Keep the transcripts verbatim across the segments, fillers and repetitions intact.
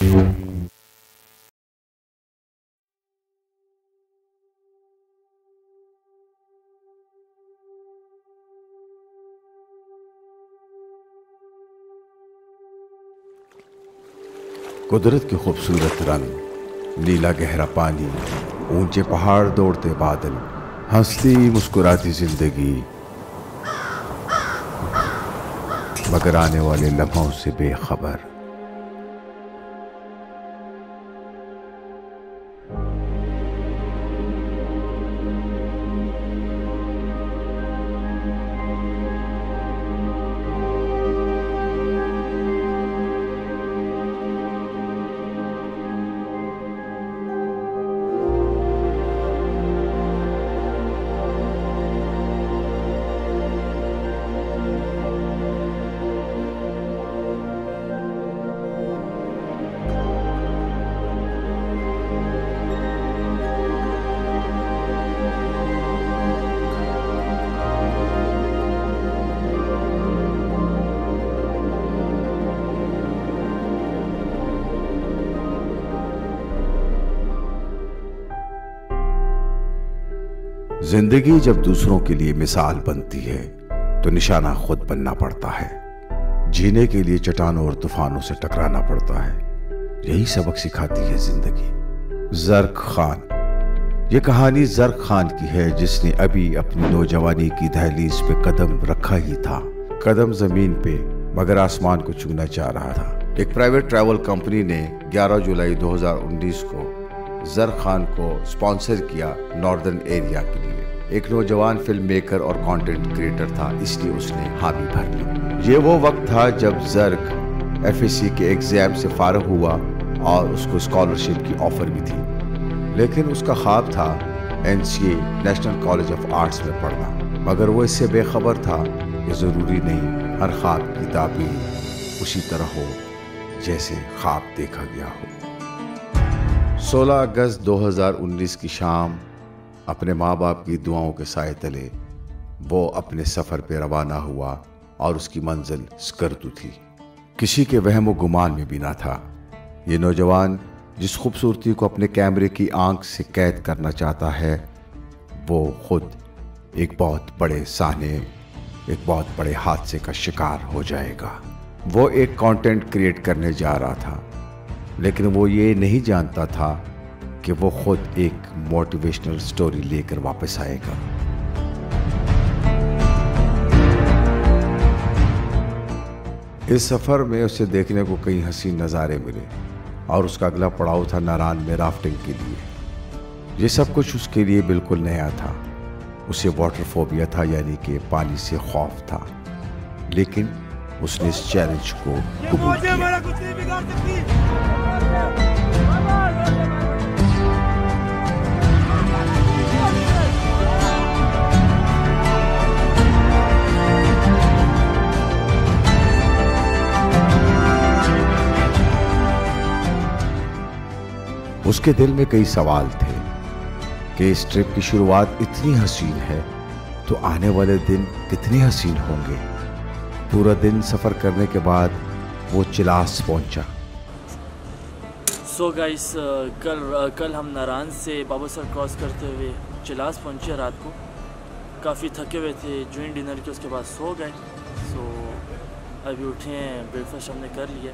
कुदरत के खूबसूरत रंग, नीला गहरा पानी, ऊंचे पहाड़, दौड़ते बादल, हंसती मुस्कुराती जिंदगी, मगर आने वाले लम्हों से बेखबर। जिंदगी जब दूसरों के लिए मिसाल बनती है तो निशाना खुद बनना पड़ता है। जीने के लिए चट्टानों और तूफानों से टकराना पड़ता है। यही सबक सिखाती है जिंदगी। जर्क खान। ये कहानी जर्क खान की है, जिसने अभी अपनी नौजवानी की दहलीज पे कदम रखा ही था। कदम जमीन पे मगर आसमान को छूना चाह रहा था। एक प्राइवेट ट्रैवल कंपनी ने ग्यारह जुलाई दो हज़ार उन्नीस को जर्क खान को स्पॉन्सर किया नॉर्दर्न एरिया के लिए। एक नौजवान फिल्म मेकर और कंटेंट क्रिएटर था, इसलिए उसने हामी भर ली। ये वो वक्त था जब जर्क एफ एस सी के एग्जाम से फारग हुआ और उसको स्कॉलरशिप की ऑफर भी थी, लेकिन उसका ख्वाब था N C A national college of arts में पढ़ना। मगर वो इससे बेखबर था कि ज़रूरी नहीं हर ख्वाब की ताबीर उसी तरह हो जैसे ख्वाब देखा गया हो। सोलह अगस्त दो हज़ार उन्नीस की शाम अपने माँ बाप की दुआओं के साए तले वो अपने सफ़र पे रवाना हुआ और उसकी मंजिल स्कर्दू थी। किसी के वहम व गुमान में भी ना था। ये नौजवान जिस खूबसूरती को अपने कैमरे की आंख से कैद करना चाहता है, वो खुद एक बहुत बड़े साहने, एक बहुत बड़े हादसे का शिकार हो जाएगा। वो एक कंटेंट क्रिएट करने जा रहा था, लेकिन वो ये नहीं जानता था कि वो खुद एक मोटिवेशनल स्टोरी लेकर वापस आएगा। इस सफ़र में उसे देखने को कई हसीन नज़ारे मिले और उसका अगला पड़ाव था नारान में राफ्टिंग के लिए। ये सब कुछ उसके लिए बिल्कुल नया था। उसे वाटर फोबिया था, यानी कि पानी से खौफ था, लेकिन उसने इस चैलेंज को कबूल किया। उसके दिल में कई सवाल थे कि इस ट्रिप की शुरुआत इतनी हसीन है तो आने वाले दिन कितने हसीन होंगे। पूरा दिन सफ़र करने के बाद वो चिलास पहुंचा। सो गाइस, कल कल हम नारान से बाबूसर क्रॉस करते हुए चिलास पहुंचे। रात को काफ़ी थके हुए थे, जॉइंट डिनर के उसके बाद सो गए। सो अभी उठे हैं, ब्रेकफास्ट हमने कर लिया,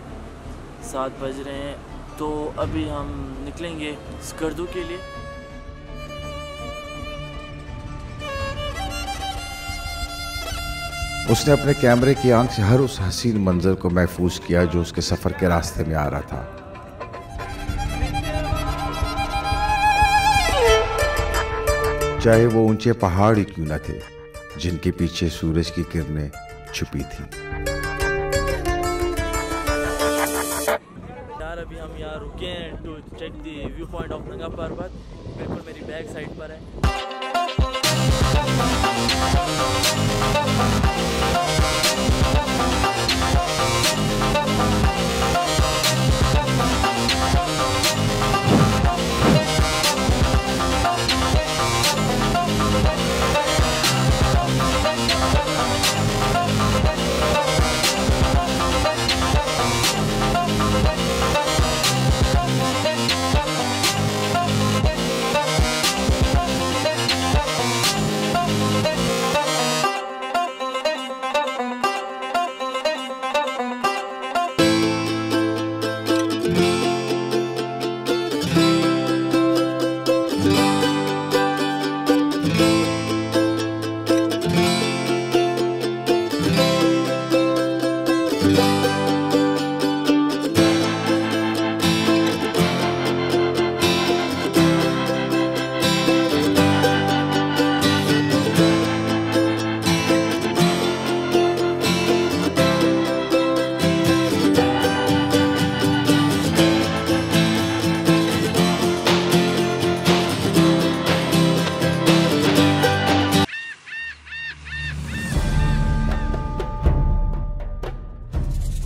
सात बज रहे हैं। तो अभी हम निकलेंगे स्कर्दू के लिए। उसने अपने कैमरे की आंख से हर उस हसीन मंजर को महफूज किया जो उसके सफ़र के रास्ते में आ रहा था। चाहे वो ऊंचे पहाड़ ही क्यों न थे, जिनके पीछे सूरज की किरणें छुपी थीं। यार, अभी हम यहाँ रुके हैं to check the view point of Nanga Parbat. बिल्कुल मेरी बैक साइड पर है।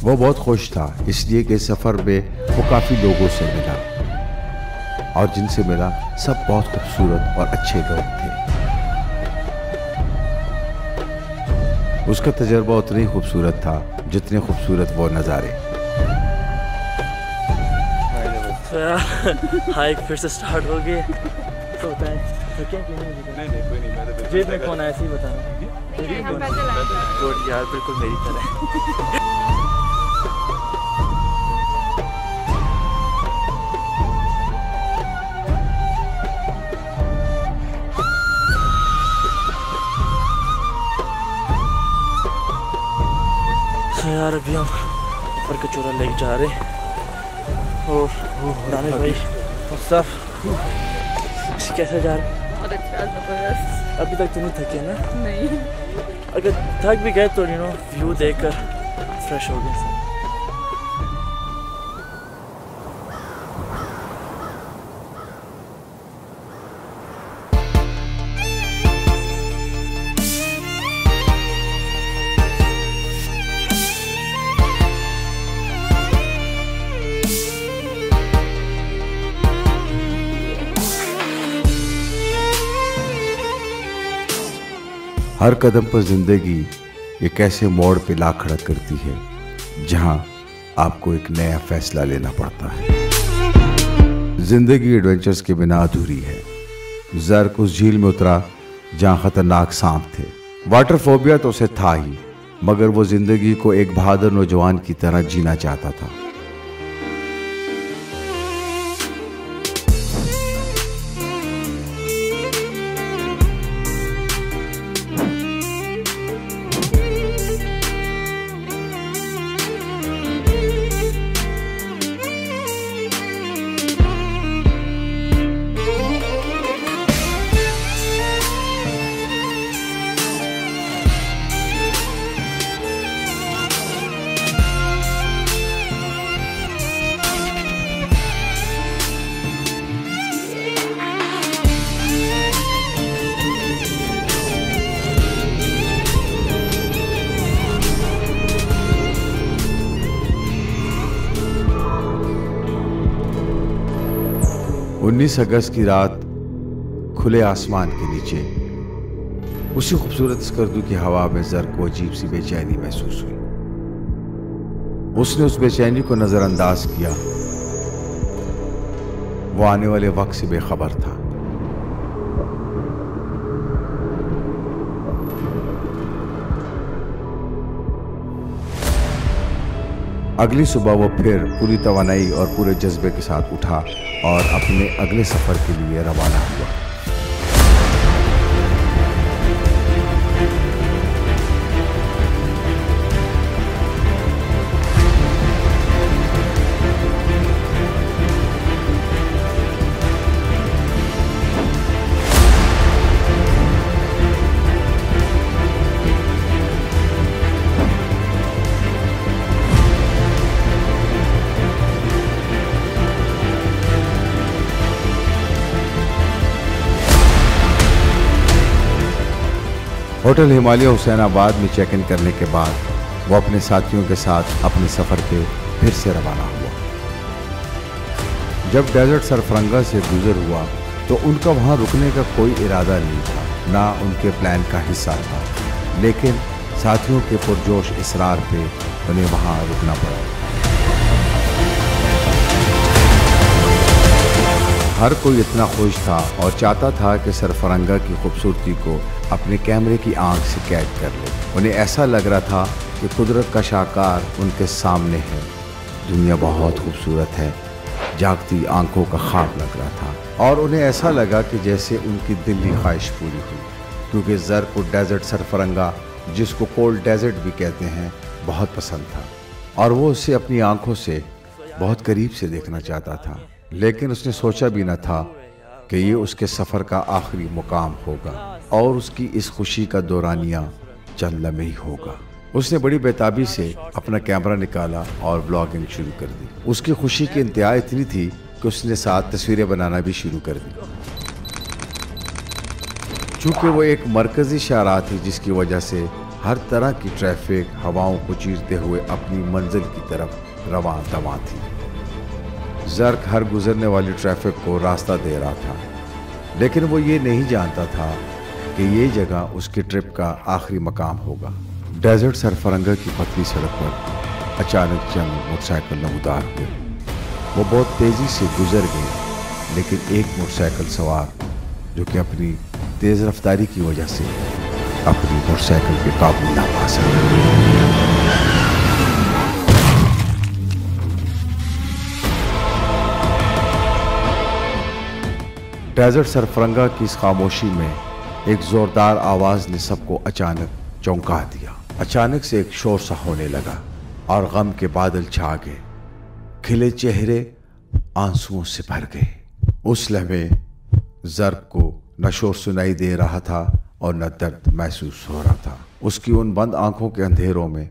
वो बहुत खुश था इसलिए कि सफ़र में वो काफ़ी लोगों से मिला और जिनसे मिला सब बहुत खूबसूरत और अच्छे लोग थे। उसका तजर्बा उतना ही खूबसूरत था जितने खूबसूरत वो नज़ारे। हाइक फिर से स्टार्ट हो गई। तो क्या नहीं नहीं कौन ऐसे ही बताना यार, बिल्कुल मेरी तरह। यार अभी हम ऊपर के चोरा लेक जा रहे और रानी भाई और सब कैसे जा रहे? बहुत अच्छा जबरदस्त। अभी तक तो नहीं थके ना? नहीं, अगर थक भी गए तो यू नो व्यू देखकर फ्रेश हो गए। हर कदम पर ज़िंदगी एक ऐसे मोड़ पे ला खड़ा करती है जहां आपको एक नया फैसला लेना पड़ता है। ज़िंदगी एडवेंचर्स के बिना अधूरी है। ज़र्क उस झील में उतरा जहां ख़तरनाक सांप थे। वाटर फोबिया तो उसे था ही, मगर वो ज़िंदगी को एक बहादुर नौजवान की तरह जीना चाहता था। उन्नीस अगस्त की रात खुले आसमान के नीचे उसी खूबसूरत स्कर्दू की हवा में ज़र्क को अजीब सी बेचैनी महसूस हुई। उसने उस बेचैनी को नज़रअंदाज किया। वो आने वाले वक्त से बेखबर था। अगली सुबह वो फिर पूरी तवानाई और पूरे जज्बे के साथ उठा और अपने अगले सफ़र के लिए रवाना हुआ। होटल हिमालय हुसैनाबाद में चेक इन करने के बाद वो अपने साथियों के साथ अपने सफ़र पे फिर से रवाना हुआ। जब डेजर्ट सरफरंगा से गुजर हुआ तो उनका वहाँ रुकने का कोई इरादा नहीं था, ना उनके प्लान का हिस्सा था, लेकिन साथियों के पुरजोश इसरार पे उन्हें वहाँ रुकना पड़ा। हर कोई इतना खुश था और चाहता था कि सरफरंगा की खूबसूरती को अपने कैमरे की आंख से कैद कर ले। उन्हें ऐसा लग रहा था कि कुदरत का शाहकार उनके सामने है। दुनिया बहुत खूबसूरत है, जागती आंखों का ख्वाब लग रहा था और उन्हें ऐसा लगा कि जैसे उनकी दिल की ख्वाहिश पूरी हुई, क्योंकि ज़र्क को डेजर्ट सरफरंगा, जिसको कोल्ड डेजर्ट भी कहते हैं, बहुत पसंद था और वो उसे अपनी आँखों से बहुत करीब से देखना चाहता था। लेकिन उसने सोचा भी न था कि ये उसके सफ़र का आखिरी मुकाम होगा और उसकी इस खुशी का दौरानिया चंद लम्हे ही होगा। उसने बड़ी बेताबी से अपना कैमरा निकाला और ब्लॉगिंग शुरू कर दी। उसकी खुशी की इंतहा इतनी थी कि उसने साथ तस्वीरें बनाना भी शुरू कर दी। चूँकि वो एक मरकज़ी शाहराह थी जिसकी वजह से हर तरह की ट्रैफिक हवाओं को चीरते हुए अपनी मंजिल की तरफ रवां तवां थी। ज़र्क हर गुजरने वाली ट्रैफिक को रास्ता दे रहा था, लेकिन वो ये नहीं जानता था कि ये जगह उसकी ट्रिप का आखिरी मकाम होगा। डेजर्ट सरफरंगा की पतली सड़क पर अचानक चंद मोटरसाइकिल नमदार हुए। वो बहुत तेज़ी से गुजर गए, लेकिन एक मोटरसाइकिल सवार जो कि अपनी तेज़ रफ्तारी की वजह से अपनी मोटरसाइकिल पे काबू ना पा सके। डेजर्ट सरफरंगा की इस खामोशी में एक जोरदार आवाज़ ने सबको अचानक चौंका दिया। अचानक से एक शोर सा होने लगा और गम के बादल छा गए। खिले चेहरे आंसुओं से भर गए। उस लम्हे ज़र्क को न शोर सुनाई दे रहा था और न दर्द महसूस हो रहा था। उसकी उन बंद आंखों के अंधेरों में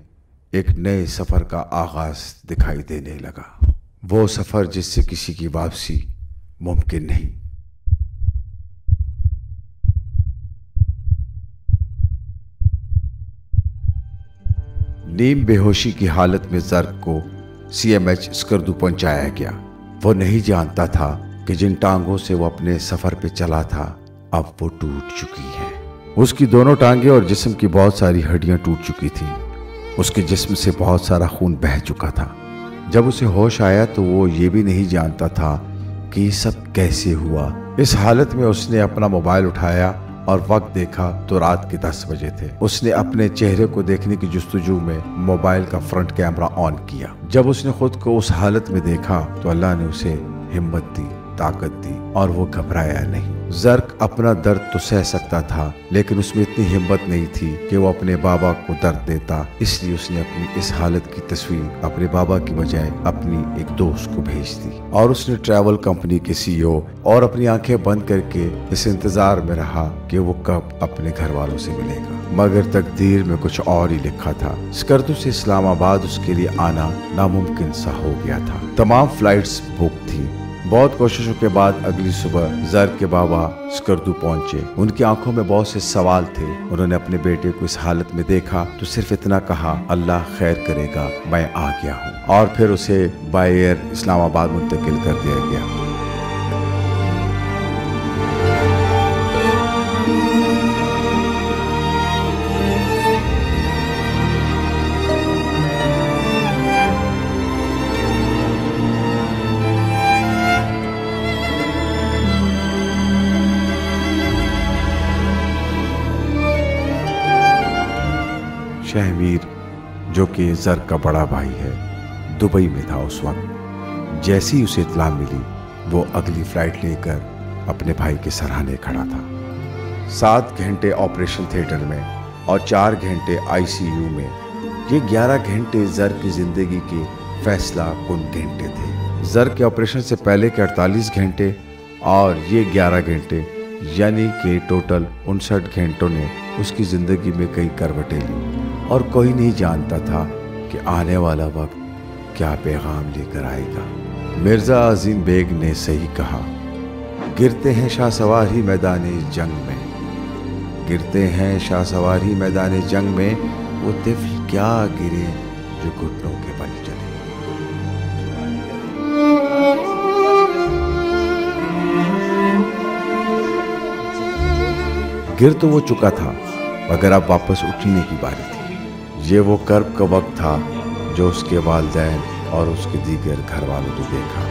एक नए सफ़र का आगाज़ दिखाई देने लगा। वो सफ़र जिससे किसी की वापसी मुमकिन नहीं। नीम बेहोशी की हालत में ज़र्क को सीएमएच स्कर्दू पहुंचाया गया। वो नहीं जानता था कि जिन टांगों से वो अपने सफ़र पे चला था अब वो टूट चुकी है। उसकी दोनों टांगें और जिस्म की बहुत सारी हड्डियां टूट चुकी थीं। उसके जिस्म से बहुत सारा खून बह चुका था। जब उसे होश आया तो वो ये भी नहीं जानता था कि ये सब कैसे हुआ। इस हालत में उसने अपना मोबाइल उठाया और वक्त देखा तो रात के दस बजे थे। उसने अपने चेहरे को देखने की जुस्तजू में मोबाइल का फ्रंट कैमरा ऑन किया। जब उसने खुद को उस हालत में देखा तो अल्लाह ने उसे हिम्मत दी, ताकत दी और वो घबराया नहीं। ज़र्क अपना दर्द तो सह सकता था, लेकिन उसमें इतनी हिम्मत नहीं थी कि वो अपने बाबा को दर्द देता। इसलिए उसने अपनी इस हालत की तस्वीर अपने बाबा की बजाय अपनी एक दोस्त को भेज दी और उसने ट्रैवल कंपनी के सीईओ और अपनी आंखें बंद करके इस इंतजार में रहा कि वो कब अपने घर वालों से मिलेगा। मगर तकदीर में कुछ और ही लिखा था। स्कर्दू से इस्लामाबाद उसके लिए आना नामुमकिन सा हो गया था। तमाम फ्लाइट्स बुक थी। बहुत कोशिशों के बाद अगली सुबह ज़र्क के बाबा स्कर्दू पहुंचे। उनकी आंखों में बहुत से सवाल थे। उन्होंने अपने बेटे को इस हालत में देखा तो सिर्फ इतना कहा, अल्लाह खैर करेगा, मैं आ गया हूं। और फिर उसे बाय एयर इस्लामाबाद मुंतकिल कर दिया रहमीर, जो कि ज़र्क का बड़ा भाई है, दुबई में था उस वक्त। जैसी उसे इतला मिली वो अगली फ्लाइट लेकर अपने भाई के सराहने खड़ा था। सात घंटे ऑपरेशन थिएटर में और चार घंटे आईसीयू में, ये ग्यारह घंटे ज़र्क की ज़िंदगी के फैसला कुन घंटे थे। ज़र्क के ऑपरेशन से पहले के अड़तालीस घंटे और ये ग्यारह घंटे यानी कि टोटल उनसठ घंटों ने उसकी ज़िंदगी में कई करवटें ली और कोई नहीं जानता था कि आने वाला वक्त क्या पैगाम लेकर आएगा। मिर्ज़ा अज़ीम बेग ने सही कहा, गिरते हैं शाह सवार ही मैदान जंग में, गिरते हैं शाह सवार ही मैदान जंग में, वो तिफ्ल क्या गिरे जो घुटनों के बल चले। गिर तो वो चुका था, मगर अब वापस उठने की बारी थी। ये वो कर्ब का वक्त था जो उसके वालिदैन और उसके दीगर घर वालों ने देखा।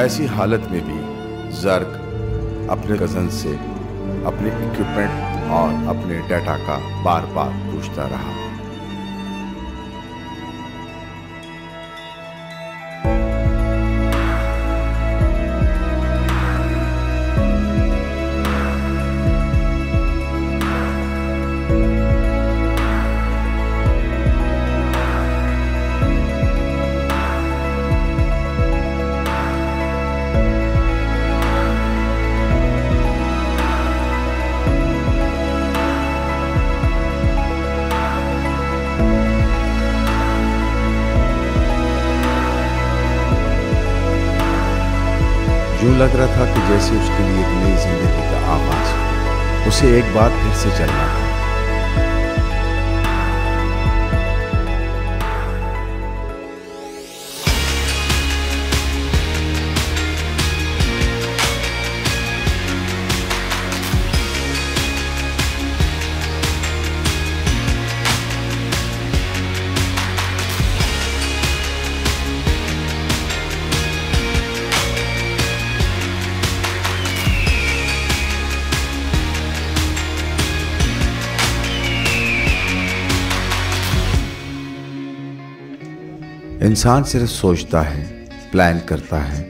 ऐसी हालत में भी ज़र्क अपने कज़न से अपने इक्विपमेंट और अपने डाटा का बार बार पूछता रहा। यूं लग रहा था कि जैसे उसके लिए एक नई जिंदगी का आगाज हो। उसे एक बार फिर से चलना था। इंसान सिर्फ सोचता है, प्लान करता है,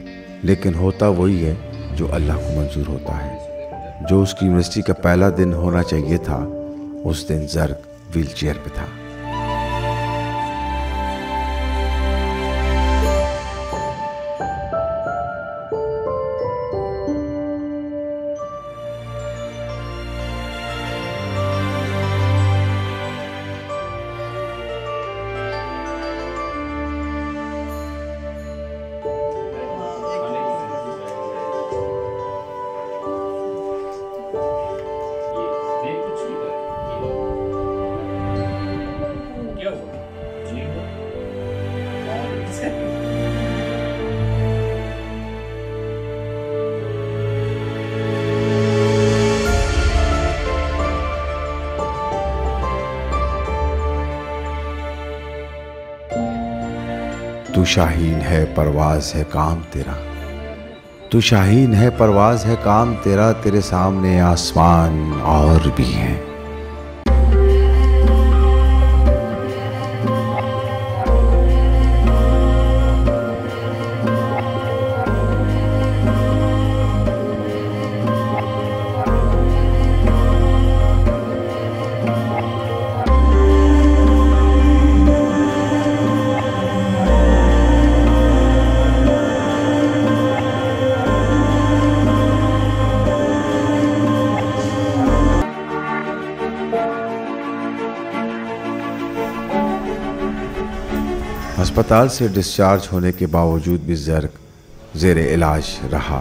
लेकिन होता वही है जो अल्लाह को मंजूर होता है। जो उसकी यूनिवर्सिटी का पहला दिन होना चाहिए था, उस दिन ज़र्क व्हीलचेयर पे था। तू शाहीन है परवाज है काम तेरा, तू शाहीन है परवाज है काम तेरा, तेरे सामने आसमान और भी हैं। अस्पताल से डिस्चार्ज होने के बावजूद भी ज़र्क ज़ेर इलाज रहा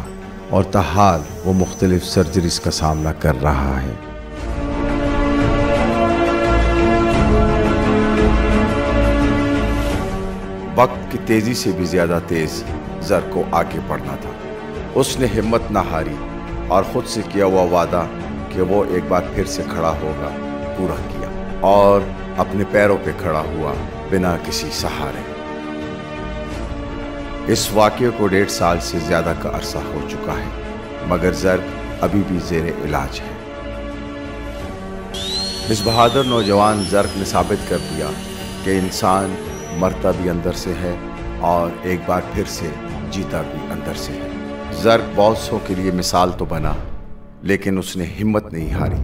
और ताहाल वो मुख्तलिफ सर्जरीज का सामना कर रहा है। वक्त की तेज़ी से भी ज़्यादा तेज़ ज़र्क को आगे बढ़ना था। उसने हिम्मत ना हारी और ख़ुद से किया हुआ वादा कि वो एक बार फिर से खड़ा होगा, पूरा किया और अपने पैरों पे खड़ा हुआ बिना किसी सहारे। इस वाक़े को डेढ़ साल से ज़्यादा का अरसा हो चुका है, मगर ज़र्क अभी भी ज़ेरे इलाज है। इस बहादुर नौजवान ज़र्क ने साबित कर दिया कि इंसान मरता भी अंदर से है और एक बार फिर से जीता भी अंदर से है। ज़र्क बॉसों के लिए मिसाल तो बना, लेकिन उसने हिम्मत नहीं हारी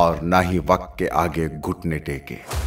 और ना ही वक्त के आगे घुटने टेके।